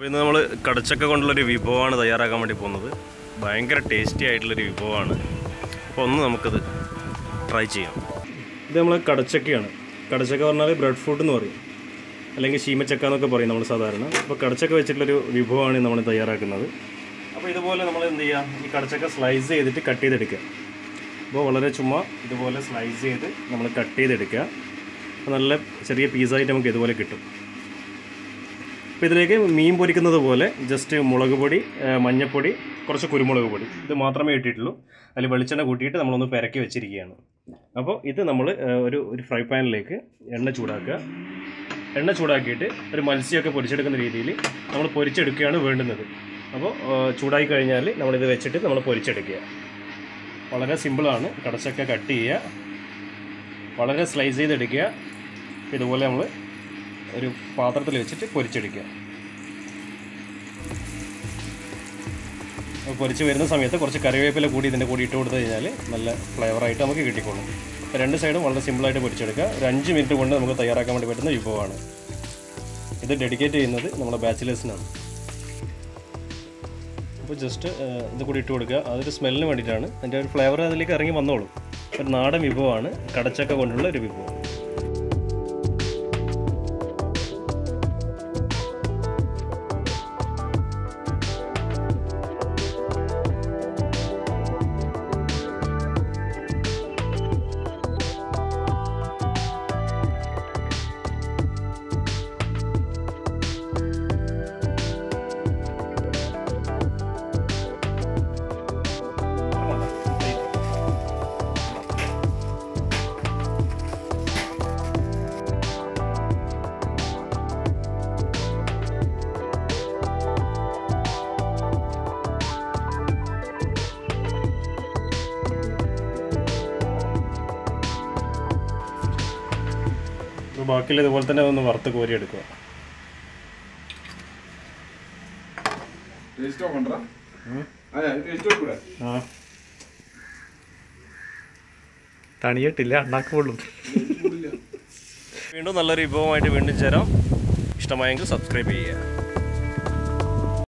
We have a vipo and the Yaraka Banker tasty vipo and Ponamaka Trichia. They will cut a chicken, cut a chicken, bread food nori. A link she may check on the Parina Sadarna, but cut a chicken vipo and in the Yaraka. Upon the bowl and the Karchaka slice the cut the decay. Bovalachuma, the bowl slice the number cut the decay, and the left cherry pizza item get the wallet. If you have a mean body, just a mulago body, a mania body, or a curimolo body. The matra made it low. A little bit of a good eater, the mono paraki chiriano. Above it, the number fry pan lake, and a chudaka, and a chudakate, remalsiaca porichet and really, number porichet and a word another. Above chudaika inali, number the vegetative, the mono porichet again. Palaga symbol on Katasaka Katia, Palaga slice the decay with the volume. ഒരു പാത്രത്തിൽ വെച്ചിട്ട് പൊരിച്ചെടുക്കുക. പൊരിച്ചു വരുന്ന സമയത്ത് കുറച്ച് കറിവേപ്പില കൂടി ഇതിന്റെ കൂടി ഇട്ട് കൊടുത്തു കഴിഞ്ഞാൽ നല്ല ഫ്ലേവർ ആയിട്ട് നമുക്ക് കിട്ടിക്കോളും. രണ്ട് സൈഡും വളരെ സിമ്പിൾ ആയിട്ട് പൊരിച്ചെടുക്കുക. ഒരു 5 മിനിറ്റ് കൊണ്ട് നമുക്ക് തയ്യാറാക്കാൻ വേണ്ടി പറ്റുന്ന വിഭവമാണ്. ഇത് ഡെഡിക്കേറ്റ് ചെയ്യുന്നത് നമ്മുടെ ബാച്ചിലേഴ്സിനാണ്. അപ്പോൾ ജസ്റ്റ് ഇത് കൂടി ഇട്ട് കൊടുക്കുക. അതൊരു സ്മെല്ലിന് വേണ്ടിയിട്ടാണ്. അതിന്റെ ഒരു ഫ്ലേവർ അതിലേക്ക് ഇറങ്ങി വന്നോളും. ഒരു നാടൻ വിഭവമാണ് കടച്ചക്ക കൊണ്ടുള്ള ഒരു വിഭവം. If you want to get the water, you can get the water. If you want to subscribe